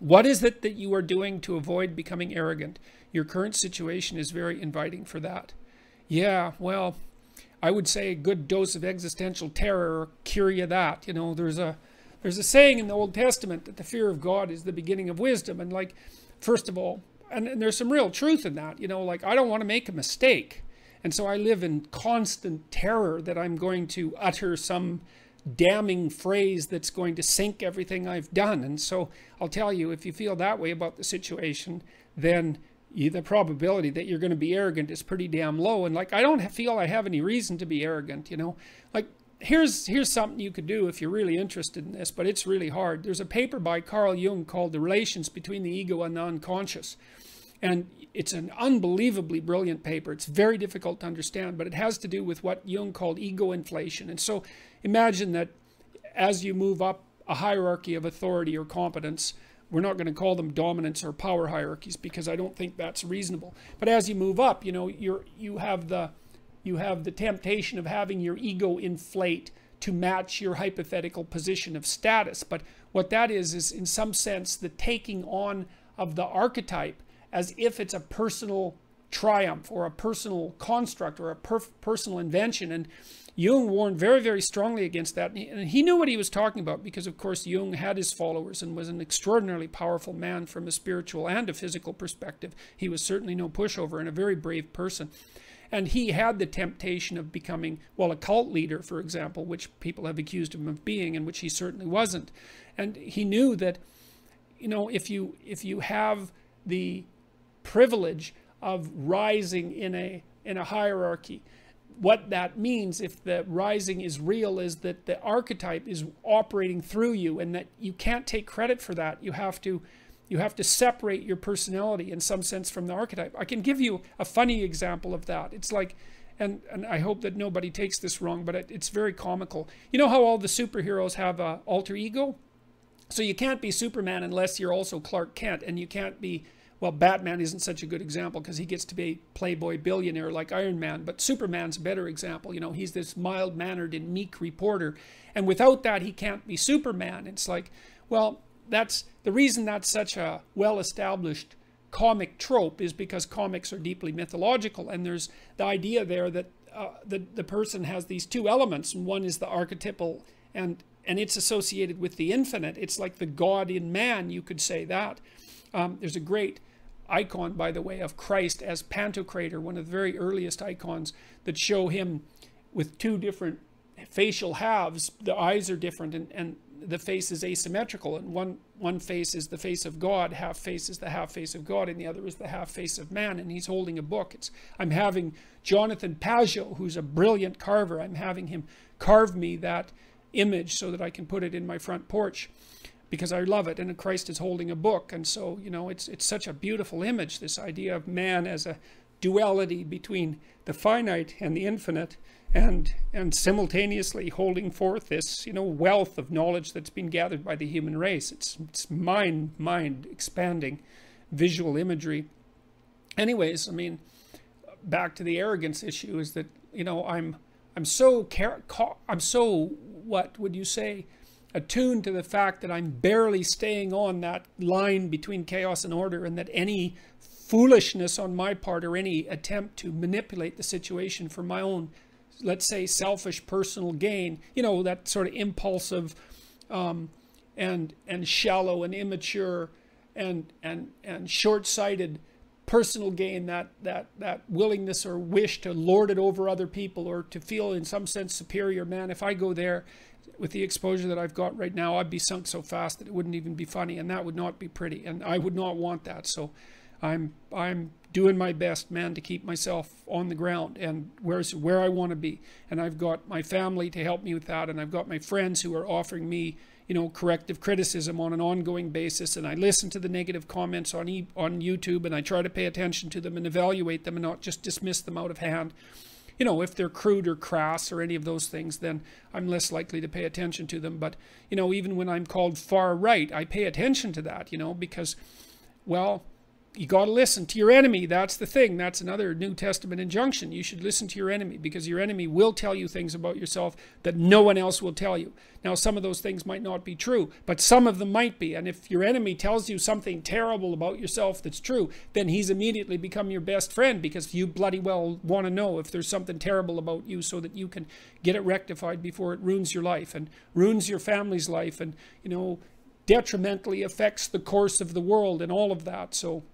What is it that you are doing to avoid becoming arrogant? Your current situation is very inviting for that. Yeah, well, I would say a good dose of existential terror cure you that. You know, there's a saying in the Old Testament that the fear of God is the beginning of wisdom. And like, first of all, and there's some real truth in that, you know, like I don't want to make a mistake. And so I live in constant terror that I'm going to utter some damning phrase that's going to sink everything I've done. And so I'll tell you, if you feel that way about the situation, then the probability that you're going to be arrogant is pretty damn low. And like, I don't feel I have any reason to be arrogant, you know. Like, here's something you could do if you're really interested in this, but it's really hard. There's a paper by Carl Jung called The Relations Between the Ego and the Unconscious. And it's an unbelievably brilliant paper. It's very difficult to understand, but it has to do with what Jung called ego inflation. And so imagine that as you move up a hierarchy of authority or competence, we're not going to call them dominance or power hierarchies because I don't think that's reasonable. But as you move up, you know, you have the temptation of having your ego inflate to match your hypothetical position of status. But what that is in some sense the taking on of the archetype as if it's a personal triumph or a personal construct or a personal invention. And Jung warned very, very strongly against that. And he knew what he was talking about because, of course, Jung had his followers and was an extraordinarily powerful man from a spiritual and a physical perspective. He was certainly no pushover and a very brave person. And he had the temptation of becoming, well, a cult leader, for example, which people have accused him of being and which he certainly wasn't. And he knew that, you know, if you have the privilege of rising in a hierarchy, what that means, if the rising is real, is that the archetype is operating through you and that you can't take credit for that. You have to separate your personality in some sense from the archetype. I can give you a funny example of that. It's like, and I hope that nobody takes this wrong, but it's very comical. You know how all the superheroes have an alter ego? So you can't be Superman unless you're also Clark Kent, and you can't be, well, Batman isn't such a good example because he gets to be a playboy billionaire like Iron Man, but Superman's a better example. You know, he's this mild-mannered and meek reporter, and without that, he can't be Superman. It's like, well, that's the reason that's such a well-established comic trope is because comics are deeply mythological, and there's the idea there that the person has these two elements, and one is the archetypal and it's associated with the infinite. It's like the God in man, you could say that. There's a great icon, by the way, of Christ as Pantocrator, one of the very earliest icons that show him with two different facial halves. The eyes are different and the face is asymmetrical. And one face is the face of God, half face is the half face of God, and the other is the half face of man. And he's holding a book. I'm having Jonathan Paggio, who's a brilliant carver, I'm having him carve me that image so that I can put it in my front porch because I love it, and Christ is holding a book. And so, you know, it's such a beautiful image, this idea of man as a duality between the finite and the infinite, and simultaneously holding forth this, you know, wealth of knowledge that's been gathered by the human race. It's mind expanding visual imagery. Anyways, I mean, back to the arrogance issue is that, you know, I'm so what would you say, attuned to the fact that I'm barely staying on that line between chaos and order, and that any foolishness on my part or any attempt to manipulate the situation for my own, let's say, selfish personal gain, you know, that sort of impulsive and shallow and immature and short-sighted personal gain, that willingness or wish to lord it over other people or to feel in some sense superior. Man, if I go there with the exposure that I've got right now, I'd be sunk so fast that it wouldn't even be funny, and that would not be pretty, and I would not want that. So I'm doing my best, man, to keep myself on the ground and where I want to be. And I've got my family to help me with that, and I've got my friends who are offering me, you know, corrective criticism on an ongoing basis, and I listen to the negative comments on YouTube, and I try to pay attention to them and evaluate them and not just dismiss them out of hand. You know, if they're crude or crass or any of those things, then I'm less likely to pay attention to them. But, you know, even when I'm called far right, I pay attention to that, you know, because, well, You got to listen to your enemy. That's the thing. That's another New Testament injunction. You should listen to your enemy, because your enemy will tell you things about yourself that no one else will tell you. Now, some of those things might not be true, but some of them might be. And if your enemy tells you something terrible about yourself that's true, then he's immediately become your best friend, because you bloody well want to know if there's something terrible about you so that you can get it rectified before it ruins your life and ruins your family's life and, you know, detrimentally affects the course of the world and all of that. So